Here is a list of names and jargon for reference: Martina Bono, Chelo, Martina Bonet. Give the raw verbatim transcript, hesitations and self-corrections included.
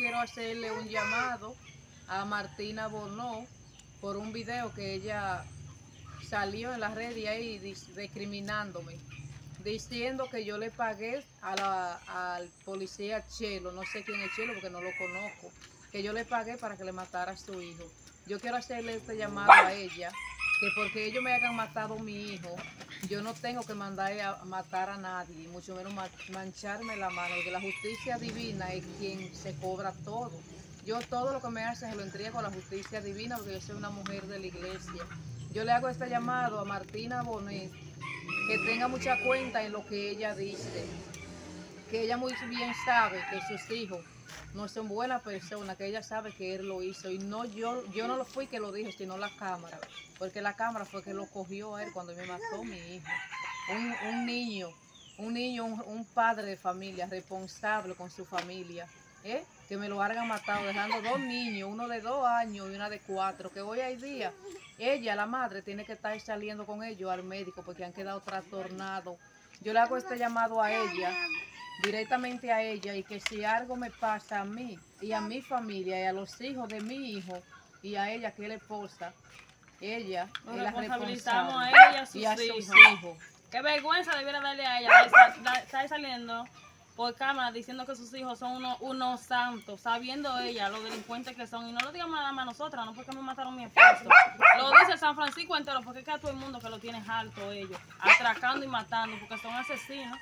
quiero hacerle un llamado a Martina Bono por un video que ella salió en las redes ahí discriminándome, diciendo que yo le pagué a la, al policía Chelo, no sé quién es Chelo porque no lo conozco, que yo le pagué para que le matara a su hijo. Yo quiero hacerle este llamado a ella, que porque ellos me hayan matado a mi hijo, yo no tengo que mandar a matar a nadie, mucho menos mancharme la mano, porque la justicia divina es quien se cobra todo. Yo todo lo que me hace se lo entrego a la justicia divina, porque yo soy una mujer de la iglesia. Yo le hago este llamado a Martina Bonet, que tenga mucha cuenta en lo que ella dice, que ella muy bien sabe que sus hijos no son buenas personas, que ella sabe que él lo hizo, y no yo, yo no lo fui que lo dijo, sino la cámara, porque la cámara fue que lo cogió a él cuando me mató mi hijo. Un, un niño, un niño, un, un padre de familia, responsable con su familia, ¿eh? Que me lo hayan matado, dejando dos niños, uno de dos años y una de cuatro, que hoy hay día, ella, la madre, tiene que estar saliendo con ellos al médico, porque han quedado trastornados. Yo le hago este llamado a ella, directamente a ella, y que si algo me pasa a mí y a mi familia y a los hijos de mi hijo y a ella, que es la esposa, ella nos es la responsabilizamos a ella y a sus, y a hijos. sus hijos. Qué vergüenza debiera darle a ella, está saliendo por cámara diciendo que sus hijos son unos, unos santos, sabiendo ella los delincuentes que son, y no lo digamos nada más nosotras, no porque me mataron mi esposo, lo dice San Francisco entero, porque es que a todo el mundo que lo tiene harto ellos, atracando y matando, porque son asesinos.